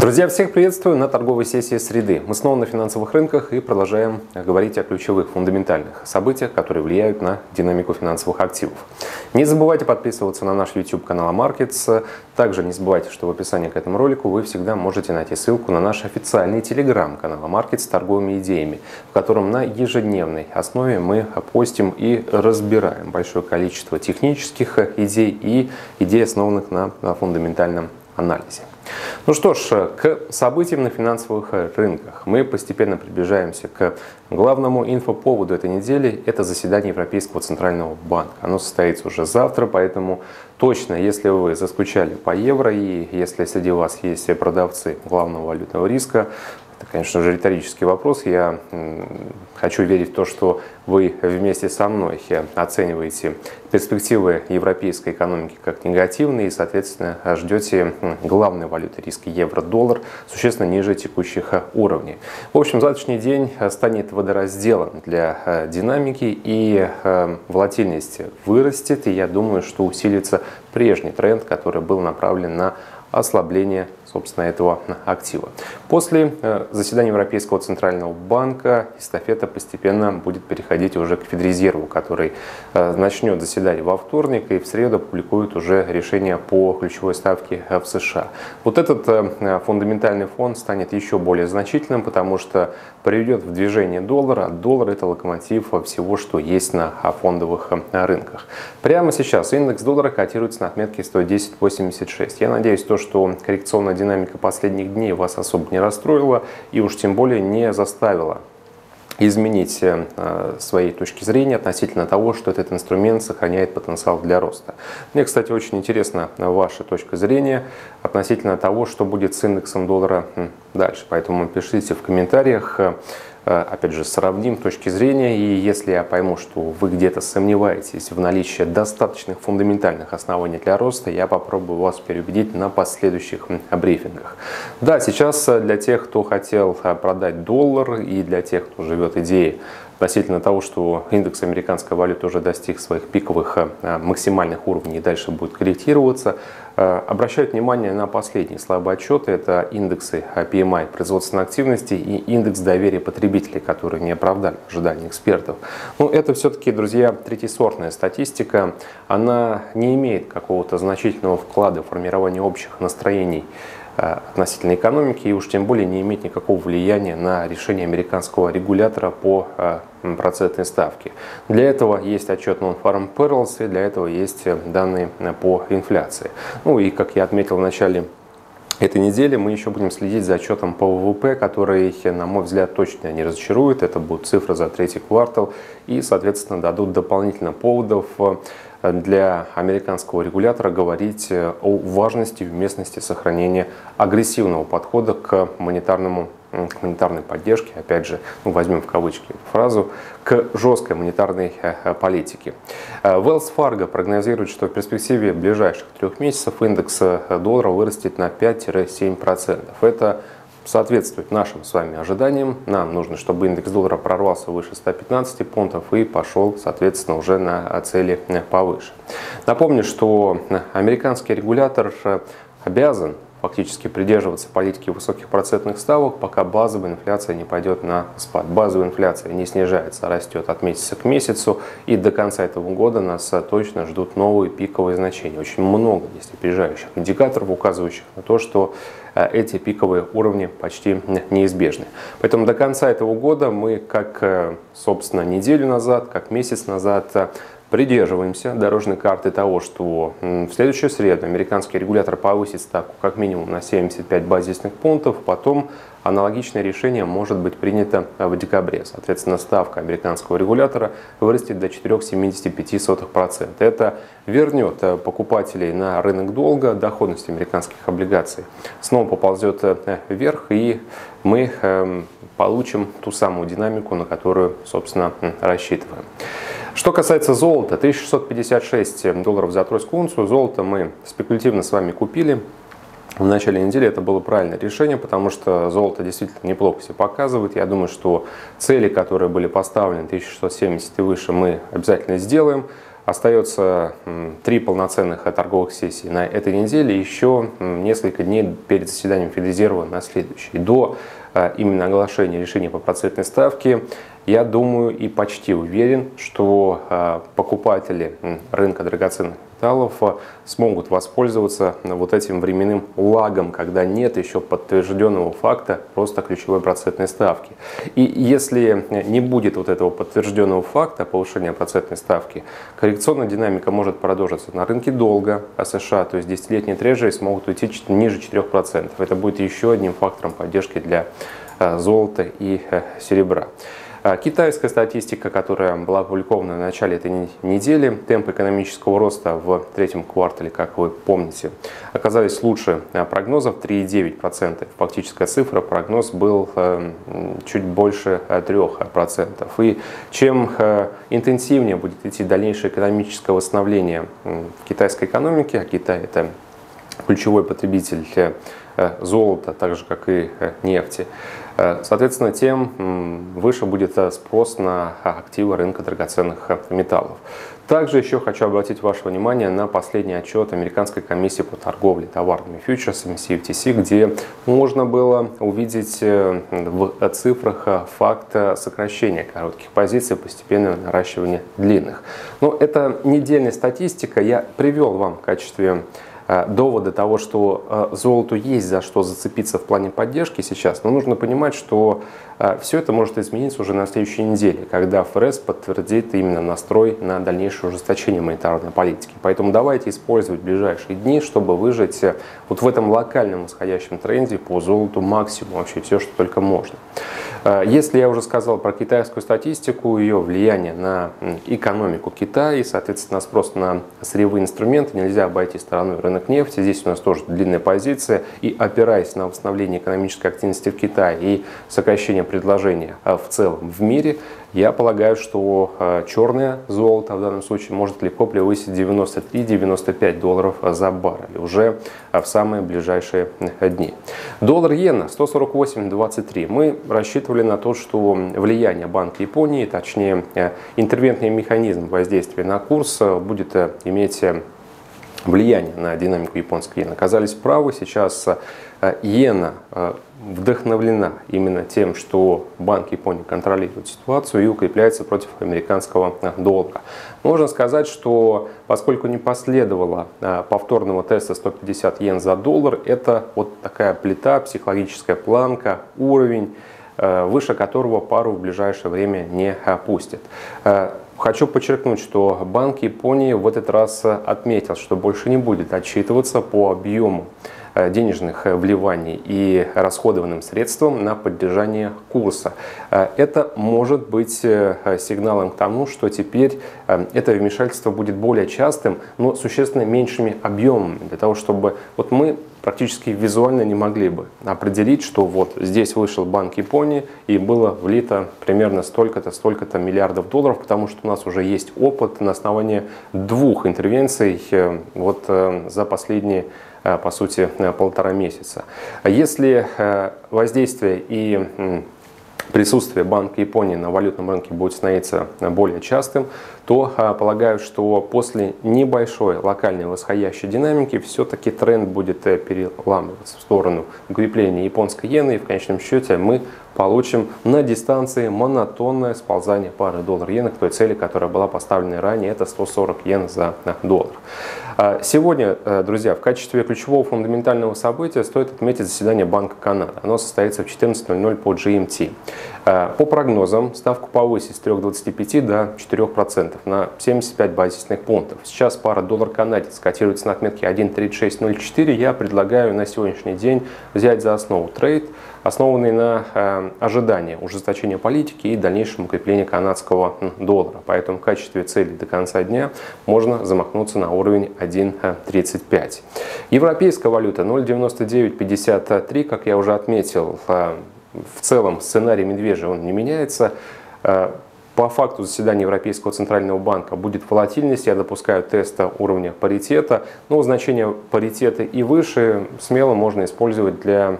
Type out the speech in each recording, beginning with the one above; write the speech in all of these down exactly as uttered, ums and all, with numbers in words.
Друзья, всех приветствую на торговой сессии среды. Мы снова на финансовых рынках и продолжаем говорить о ключевых фундаментальных событиях, которые влияют на динамику финансовых активов. Не забывайте подписываться на наш YouTube-канал AMarkets. Также не забывайте, что в описании к этому ролику вы всегда можете найти ссылку на наш официальный телеграм-канал AMarkets с торговыми идеями, в котором на ежедневной основе мы постим и разбираем большое количество технических идей и идей, основанных на фундаментальном анализе. Ну что ж, к событиям на финансовых рынках. Мы постепенно приближаемся к главному инфоповоду этой недели. Это заседание Европейского Центрального Банка. Оно состоится уже завтра, поэтому точно, если вы заскучали по евро и если среди вас есть продавцы главного валютного риска, это, конечно же, риторический вопрос. Я хочу верить в то, что вы вместе со мной оцениваете перспективы европейской экономики как негативные и, соответственно, ждете главной валюты риска евро-доллар существенно ниже текущих уровней. В общем, завтрашний день станет водоразделом для динамики, и волатильность вырастет, и я думаю, что усилится прежний тренд, который был направлен на ослабление, собственно, этого актива. После заседания Европейского Центрального Банка эстафета постепенно будет переходить уже к Федрезерву, который начнет заседать во вторник и в среду публикует уже решение по ключевой ставке в США. Вот этот фундаментальный фон станет еще более значительным, потому что приведет в движение доллара. Доллар – это локомотив всего, что есть на фондовых рынках. Прямо сейчас индекс доллара котируется на отметке сто десять восемьдесят шесть. Я надеюсь, то, что коррекционная динамика последних дней вас особо не расстроила и уж тем более не заставила изменить свои точки зрения относительно того, что этот инструмент сохраняет потенциал для роста. Мне, кстати, очень интересна ваша точка зрения относительно того, что будет с индексом доллара дальше. Поэтому пишите в комментариях. Опять же, сравним точки зрения, и если я пойму, что вы где-то сомневаетесь в наличии достаточных фундаментальных оснований для роста, я попробую вас переубедить на последующих брифингах. Да, сейчас для тех, кто хотел продать доллар, и для тех, кто живет идеей относительно того, что индекс американской валюты уже достиг своих пиковых максимальных уровней и дальше будет корректироваться, обращают внимание на последние слабые отчеты. Это индексы пи эм ай производственной активности и индекс доверия потребителей, которые не оправдали ожидания экспертов. Но это все-таки, друзья, третьесортная статистика. Она не имеет какого-то значительного вклада в формирование общих настроений относительно экономики и уж тем более не имеет никакого влияния на решение американского регулятора по процентной ставке. Для этого есть отчет Non-Farm Payrolls, и для этого есть данные по инфляции. Ну и, как я отметил в начале этой недели, мы еще будем следить за отчетом по вэ вэ пэ, который, на мой взгляд, точно не разочарует. Это будут цифры за третий квартал и, соответственно, дадут дополнительно поводов для американского регулятора говорить о важности и уместности сохранения агрессивного подхода к монетарному к монетарной поддержке, опять же, ну, возьмем в кавычки эту фразу, к жесткой монетарной политике. Wells Fargo прогнозирует, что в перспективе ближайших трех месяцев индекс доллара вырастет на пять-семь процентов. Это соответствует нашим с вами ожиданиям. Нам нужно, чтобы индекс доллара прорвался выше ста пятнадцати пунктов и пошел, соответственно, уже на цели повыше. Напомню, что американский регулятор обязан фактически придерживаться политики высоких процентных ставок, пока базовая инфляция не пойдет на спад. Базовая инфляция не снижается, а растет от месяца к месяцу, и до конца этого года нас точно ждут новые пиковые значения. Очень много есть опережающих индикаторов, указывающих на то, что эти пиковые уровни почти неизбежны. Поэтому до конца этого года мы, как, собственно, неделю назад, как месяц назад, придерживаемся дорожной карты того, что в следующую среду американский регулятор повысит ставку как минимум на семьдесят пять базисных пунктов, потом аналогичное решение может быть принято в декабре. Соответственно, ставка американского регулятора вырастет до четырёх целых семидесяти пяти сотых процента. Это вернет покупателей на рынок долга, доходность американских облигаций снова поползет вверх, и мы получим ту самую динамику, на которую, собственно, рассчитываем. Что касается золота, тысяча шестьсот пятьдесят шесть долларов за тройскую унцию. Золото мы спекулятивно с вами купили. В начале недели это было правильное решение, потому что золото действительно неплохо себя показывает. Я думаю, что цели, которые были поставлены тысяча шестьсот семьдесят и выше, мы обязательно сделаем. Остается три полноценных торговых сессии на этой неделе, еще несколько дней перед заседанием Федрезерва на следующий. До именно оглашения решения по процентной ставке, я думаю и почти уверен, что покупатели рынка драгоценных металлов смогут воспользоваться вот этим временным лагом, когда нет еще подтвержденного факта роста ключевой процентной ставки. И если не будет вот этого подтвержденного факта повышения процентной ставки, коррекционная динамика может продолжиться на рынке долга, а США, то есть десятилетние трежери, смогут уйти ниже четырёх процентов. Это будет еще одним фактором поддержки для золота и серебра. Китайская статистика, которая была опубликована в начале этой недели, темпы экономического роста в третьем квартале, как вы помните, оказались лучше прогнозов, три и девять десятых процента. Фактическая цифра, прогноз был чуть больше трёх процентов. И чем интенсивнее будет идти дальнейшее экономическое восстановление китайской экономики, а Китай – это ключевой потребитель золота, так же как и нефти, соответственно, тем выше будет спрос на активы рынка драгоценных металлов. Также еще хочу обратить ваше внимание на последний отчет Американской комиссии по торговле товарными фьючерсами си эф ти си, где можно было увидеть в цифрах факт сокращения коротких позиций, постепенного наращивания длинных. Но это недельная статистика, я привел вам в качестве доводы того, что золоту есть за что зацепиться в плане поддержки сейчас, но нужно понимать, что все это может измениться уже на следующей неделе, когда ФРС подтвердит именно настрой на дальнейшее ужесточение монетарной политики. Поэтому давайте использовать ближайшие дни, чтобы выжать вот в этом локальном восходящем тренде по золоту максимум, вообще все, что только можно. Если я уже сказал про китайскую статистику, ее влияние на экономику Китая и, соответственно, спрос на сырьевые инструменты, нельзя обойти стороной рынок нефти. Здесь у нас тоже длинная позиция. И опираясь на восстановление экономической активности в Китае и сокращение предложения в целом в мире, я полагаю, что черное золото в данном случае может легко превысить девяносто три — девяносто пять долларов за баррель уже в самые ближайшие дни. Доллар-иена сто сорок восемь двадцать три. Мы рассчитывали на то, что влияние Банка Японии, точнее интервентный механизм воздействия на курс, будет иметь влияние на динамику японской иены. Оказались правы, сейчас иена вдохновлена именно тем, что Банк Японии контролирует ситуацию и укрепляется против американского доллара. Можно сказать, что поскольку не последовало повторного теста сто пятьдесят йен за доллар, это вот такая плита, психологическая планка, уровень, выше которого пару в ближайшее время не опустит. Хочу подчеркнуть, что Банк Японии в этот раз отметил, что больше не будет отчитываться по объему денежных вливаний и расходованным средствам на поддержание курса. Это может быть сигналом к тому, что теперь это вмешательство будет более частым, но существенно меньшими объемами, для того, чтобы вот мы практически визуально не могли бы определить, что вот здесь вышел Банк Японии и было влито примерно столько-то, столько-то миллиардов долларов, потому что у нас уже есть опыт на основании двух интервенций вот за последние, по сути, полтора месяца. Если воздействие и присутствие Банка Японии на валютном рынке будет становиться более частым, то полагаю, что после небольшой локальной восходящей динамики все-таки тренд будет переламываться в сторону укрепления японской иены, и в конечном счете мы получим на дистанции монотонное сползание пары доллар-иена к той цели, которая была поставлена ранее, это сто сорок йен за доллар. Сегодня, друзья, в качестве ключевого фундаментального события стоит отметить заседание Банка Канады. Оно состоится в четырнадцать ноль ноль по джи эм ти. По прогнозам, ставку повысить с трёх двадцати пяти до четырёх процентов на семьдесят пять базисных пунктов. Сейчас пара доллар-канадец котируется на отметке один тридцать шесть ноль четыре. Я предлагаю на сегодняшний день взять за основу трейд, основанный на э, ожидании ужесточения политики и дальнейшем укреплении канадского доллара. Поэтому в качестве цели до конца дня можно замахнуться на уровень один тридцать пять. Европейская валюта ноль девяносто девять пятьдесят три, как я уже отметил, э, в целом сценарий медвежий он не меняется. Э, По факту заседания Европейского Центрального Банка будет волатильность, я допускаю теста уровня паритета, но значение паритета и выше смело можно использовать для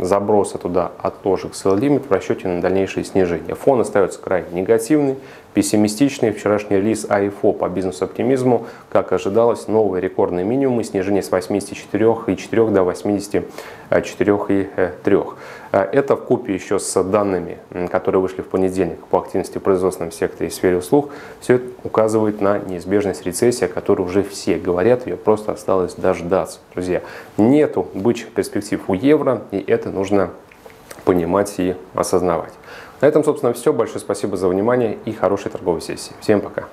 заброса туда отложек sell limit в расчете на дальнейшие снижения. Фон остается крайне негативный, Пессимистичный вчерашний релиз ай эф о по бизнес-оптимизму, как ожидалось, новые рекордные минимумы, снижение с восьмидесяти четырёх и четырёх до восьмидесяти четырёх и трёх. Это вкупе еще с данными, которые вышли в понедельник по активности в производственном секторе и сфере услуг, все это указывает на неизбежность рецессии, о которой уже все говорят, ее просто осталось дождаться. Друзья, нету бычьих перспектив у евро, и это нужно понимать и осознавать. На этом, собственно, все. Большое спасибо за внимание и хорошей торговой сессии. Всем пока!